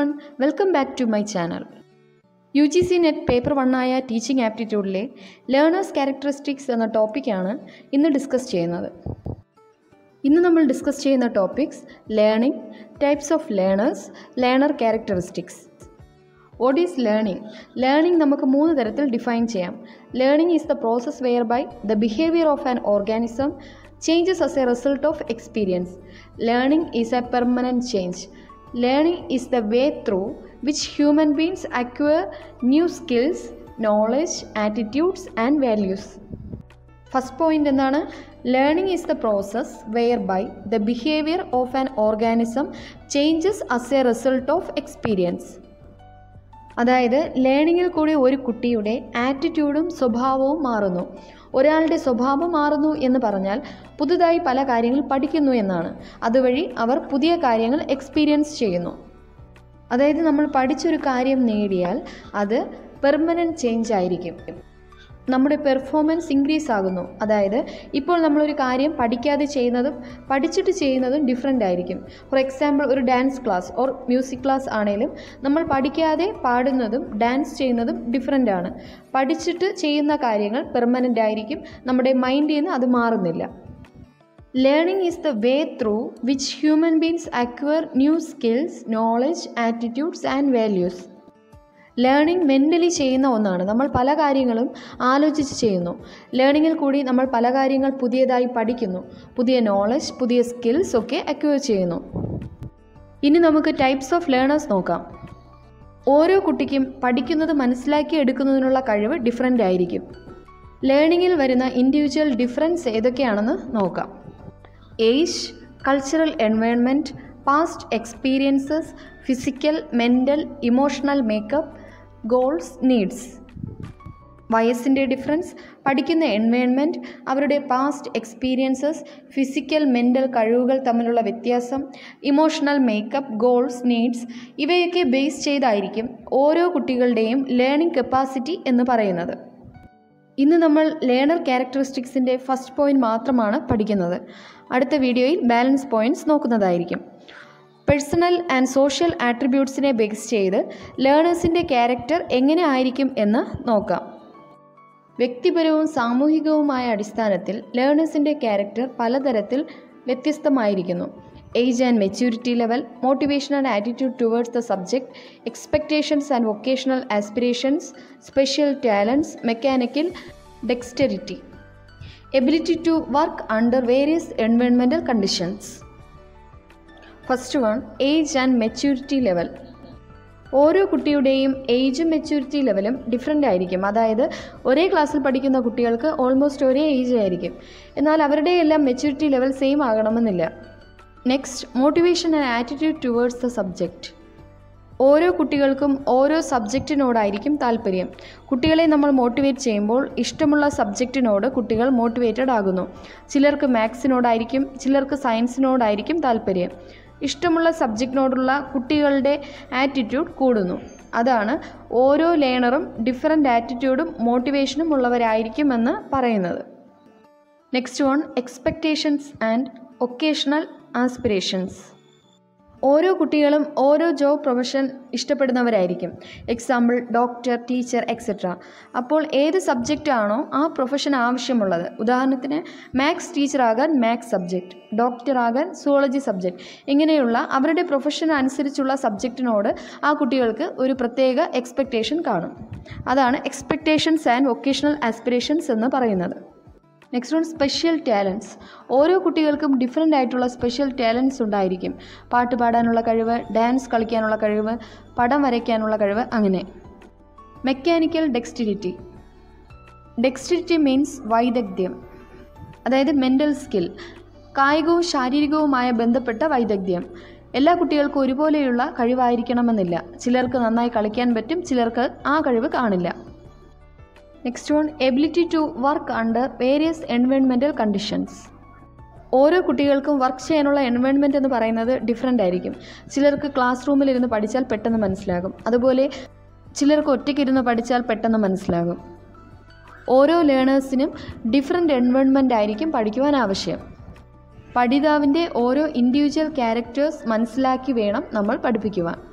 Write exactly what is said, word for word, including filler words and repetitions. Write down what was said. everyone, welcome back to my channel. U G C NET Paper one आया Teaching Aptitude ले Learners Characteristics अना topic आना इन्दर discuss चेना द. इन्दर नमल discuss चेना topics learning, types of learners, learner characteristics. What is learning? Learning നമുക്ക് മൂന്ന് തരത്തിൽ define ചെയ്യാം. Learning is the process whereby the behavior of an organism changes as a result of experience. Learning is a permanent change. Learning is the way through which human beings acquire new skills, knowledge, attitudes and values. First point എന്താണ്? Learning is the process whereby the behavior of an organism changes as a result of experience. അതായത് ലേണിങ്ങിൽ കൂടി ഒരു കുട്ടിയുടെ ആറ്റിറ്റ്യൂഡും സ്വഭാവവും മാറുന്നു. ഒരാളുടെ സ്വഭാവം മാറുന്നു എന്ന് പറഞ്ഞാൽ പുതുതായി പല കാര്യങ്ങൾ പഠിക്കുന്നു എന്നാണ്. അതുവഴി അവർ പുതിയ കാര്യങ്ങൾ എക്സ്പീരിയൻസ് ചെയ്യുന്നു. അതായത് നമ്മൾ പഠിച്ചൊരു കാര്യം നേടിയാൽ അത് പെർമനന്റ് ചേഞ്ച് ആയിരിക്കും. നമ്മുടെ പെർഫോമൻസ് ഇൻക്രീസ് ആകുന്നു. അതായത് ഇപ്പോൾ നമ്മളൊരു കാര്യം പഠിക്കാതെ ചെയ്യുന്നതും പഠിച്ചിട്ട് ചെയ്യുന്നതും ഡിഫറെൻ്റ് ആയിരിക്കും. ഫോർ എക്സാമ്പിൾ ഒരു dance class or music class ആണെങ്കിലും നമ്മൾ പഠിക്കാതെ പാടുന്നതും ഡാൻസ് ചെയ്യുന്നതും ഡിഫറെൻ്റ് ആണ്. പഠിച്ചിട്ട് ചെയ്യുന്ന കാര്യങ്ങൾ പെർമനൻ്റ് ആയിരിക്കും, നമ്മുടെ മൈൻഡിൽ നിന്ന് അത് മാറുന്നില്ല. Learning is the way through which human beings acquire new skills, knowledge, attitudes and values. Learning mentally ചെയ്യുന്ന ഒന്നാണ്. നമ്മൾ പല കാര്യങ്ങളും ആലോചിച്ച് ചെയ്യുന്നു. ലേണിങ്ങിൽ കൂടി നമ്മൾ പല കാര്യങ്ങൾ പുതിയതായി പഠിക്കുന്നു, പുതിയ നോളജ്, പുതിയ സ്കിൽസ് ഒക്കെ അക്വയർ ചെയ്യുന്നു. ഇനി നമുക്ക് ടൈപ്സ് ഓഫ് ലേണേഴ്സ് നോക്കാം. ഓരോ കുട്ടിക്കും പഠിക്കുന്നത് മനസ്സിലാക്കി എടുക്കുന്നതിനുള്ള കഴിവ് ഡിഫറെൻ്റ് ആയിരിക്കും. ലേണിങ്ങിൽ വരുന്ന ഇൻഡിവിജ്വൽ ഡിഫറൻസ് ഏതൊക്കെയാണെന്ന് നോക്കാം. Age, cultural environment, past experiences, physical, mental, emotional makeup, goals, needs. വയസ്സിൻ്റെ ഡിഫറൻസ്, പഠിക്കുന്ന എൻവയൺമെൻറ്റ്, അവരുടെ പാസ്റ്റ് എക്സ്പീരിയൻസസ്, ഫിസിക്കൽ മെൻ്റൽ കഴിവുകൾ തമ്മിലുള്ള വ്യത്യാസം, ഇമോഷണൽ മേക്കപ്പ്, ഗോൾസ്, നീഡ്സ് ഇവയൊക്കെ ബേസ് ചെയ്തായിരിക്കും ഓരോ കുട്ടികളുടെയും ലേണിംഗ് കപ്പാസിറ്റി എന്ന് പറയുന്നത്. ഇന്ന് നമ്മൾ ലേണർ ക്യാരക്ടറിസ്റ്റിക്സിൻ്റെ ഫസ്റ്റ് പോയിൻറ്റ് മാത്രമാണ് പഠിക്കുന്നത്. അടുത്ത വീഡിയോയിൽ ബാലൻസ് പോയിൻറ്റ്സ് നോക്കുന്നതായിരിക്കും. പേഴ്സണൽ ആൻഡ് സോഷ്യൽ ആട്രിബ്യൂട്ട്സിനെ ബേസ് ചെയ്ത് ലേണേഴ്സിൻ്റെ ക്യാരക്ടർ എങ്ങനെ ആയിരിക്കും എന്ന് നോക്കാം. വ്യക്തിപരവും സാമൂഹികവുമായ അടിസ്ഥാനത്തിൽ ലേണേഴ്സിൻ്റെ ക്യാരക്ടർ പലതരത്തിൽ വ്യത്യസ്തമായിരിക്കുന്നു. Age and maturity level, motivation and attitude towards the subject, expectations and vocational aspirations, special talents, mechanical dexterity, ability to work under various environmental conditions. First one, age and maturity level. ഓരോ കുട്ടിയുടെയും ഏജും maturity ലെവലും different ആയിരിക്കും. അതായത് ഒരേ ക്ലാസ്സിൽ പഠിക്കുന്ന കുട്ടികൾക്ക് almost ഒരേ ഏജ് ആയിരിക്കും, എന്നാൽ അവരുടെ എല്ലാം മെച്യൂരിറ്റി ലെവൽ സെയിം ആകണമെന്നില്ല. Next, motivation and attitude towards the subject. ഓരോ കുട്ടികൾക്കും ഓരോ സബ്ജക്റ്റിനോടായിരിക്കും താല്പര്യം. കുട്ടികളെ നമ്മൾ മോട്ടിവേറ്റ് ചെയ്യുമ്പോൾ ഇഷ്ടമുള്ള സബ്ജക്റ്റിനോട് കുട്ടികൾ മോട്ടിവേറ്റഡ് ആകുന്നു. ചിലർക്ക് മാത്സിനോടായിരിക്കും, ചിലർക്ക് സയൻസിനോടായിരിക്കും താല്പര്യം. ഇഷ്ടമുള്ള സബ്ജക്റ്റിനോടുള്ള കുട്ടികളുടെ ആറ്റിറ്റ്യൂഡ് കൂടുന്നു. അതാണ് ഓരോ ലേണറും ഡിഫറെൻ്റ് ആറ്റിറ്റ്യൂഡും മോട്ടിവേഷനും ഉള്ളവരായിരിക്കുമെന്ന് പറയുന്നത്. Next one, expectations and vocational aspirations. ഓരോ കുട്ടികളും ഓരോ ജോബ് പ്രൊഫഷൻ ഇഷ്ടപ്പെടുന്നവരായിരിക്കും. Example doctor, teacher etcetera. അപ്പോൾ ഏത് സബ്ജക്റ്റാണോ ആ പ്രൊഫഷൻ ആവശ്യമുള്ളത്, ഉദാഹരണത്തിന് മാത്സ് ടീച്ചറാകാൻ മാത്സ് സബ്ജക്റ്റ്, ഡോക്ടറാകാൻ സുവോളജി സബ്ജക്റ്റ്, ഇങ്ങനെയുള്ള അവരുടെ പ്രൊഫഷൻ അനുസരിച്ചുള്ള സബ്ജക്റ്റിനോട് ആ കുട്ടികൾക്ക് ഒരു പ്രത്യേക എക്സ്പെക്റ്റേഷൻ കാണും. അതാണ് എക്സ്പെക്റ്റേഷൻസ് ആൻഡ് വൊക്കേഷണൽ ആസ്പിറേഷൻസ് എന്ന് പറയുന്നത്. Next one, special talents. ഓരോ കുട്ടികൾക്കും ഡിഫറെൻ്റ് ആയിട്ടുള്ള സ്പെഷ്യൽ ടാലൻറ്റ്സ് ഉണ്ടായിരിക്കും. പാട്ട് പാടാനുള്ള കഴിവ്, ഡാൻസ് കളിക്കാനുള്ള കഴിവ്, പടം വരയ്ക്കാനുള്ള കഴിവ്, അങ്ങനെ. Mechanical dexterity. ഡെക്സ്റ്റിലിറ്റി മീൻസ് വൈദഗ്ധ്യം, അതായത് മെൻ്റൽ സ്കിൽ, കായികവും ശാരീരികവുമായി ബന്ധപ്പെട്ട വൈദഗ്ധ്യം. എല്ലാ കുട്ടികൾക്കും ഒരുപോലെയുള്ള കഴിവായിരിക്കണമെന്നില്ല. ചിലർക്ക് നന്നായി കളിക്കാൻ പറ്റും, ചിലർക്ക് ആ കഴിവ് കാണില്ല. Next one, ability to work under various environmental conditions. ഓരോ കുട്ടികൾക്കും വർക്ക് ചെയ്യാനുള്ള എൻവയൺമെൻറ്റ് എന്ന് പറയുന്നത് ഡിഫറെൻ്റ് ആയിരിക്കും. ചിലർക്ക് ക്ലാസ് റൂമിലിരുന്ന് പഠിച്ചാൽ പെട്ടെന്ന് മനസ്സിലാകും, അതുപോലെ ചിലർക്ക് ഒറ്റയ്ക്കിരുന്ന് പഠിച്ചാൽ പെട്ടെന്ന് മനസ്സിലാകും. ഓരോ ലേണേഴ്സിനും ഡിഫറെൻ്റ് എൻവയൺമെൻ്റ് ആയിരിക്കും പഠിക്കുവാൻ ആവശ്യം. പഠിതാവിൻ്റെ ഓരോ ഇൻഡിവിജ്വൽ ക്യാരക്ടേഴ്സ് മനസ്സിലാക്കി വേണം നമ്മൾ പഠിപ്പിക്കുവാൻ.